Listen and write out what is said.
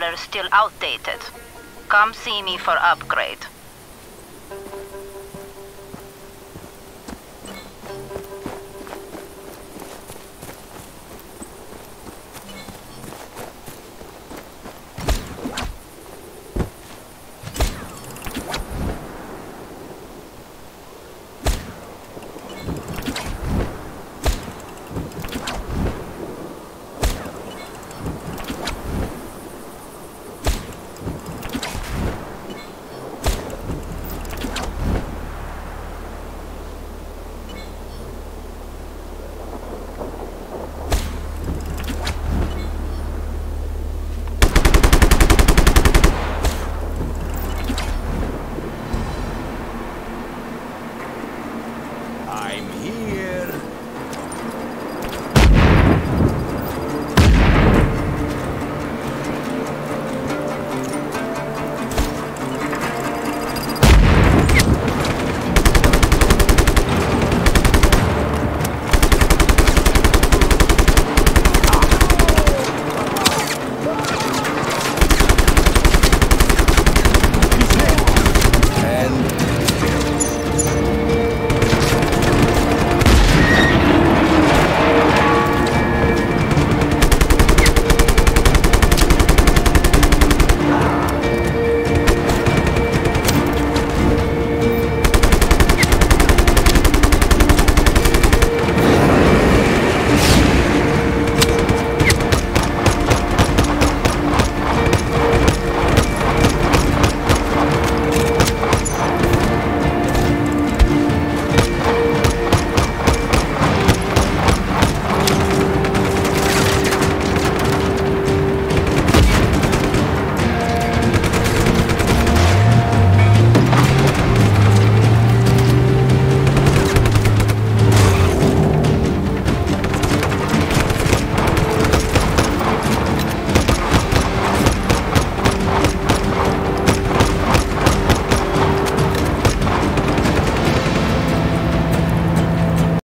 controller is still outdated. Come see me for upgrade.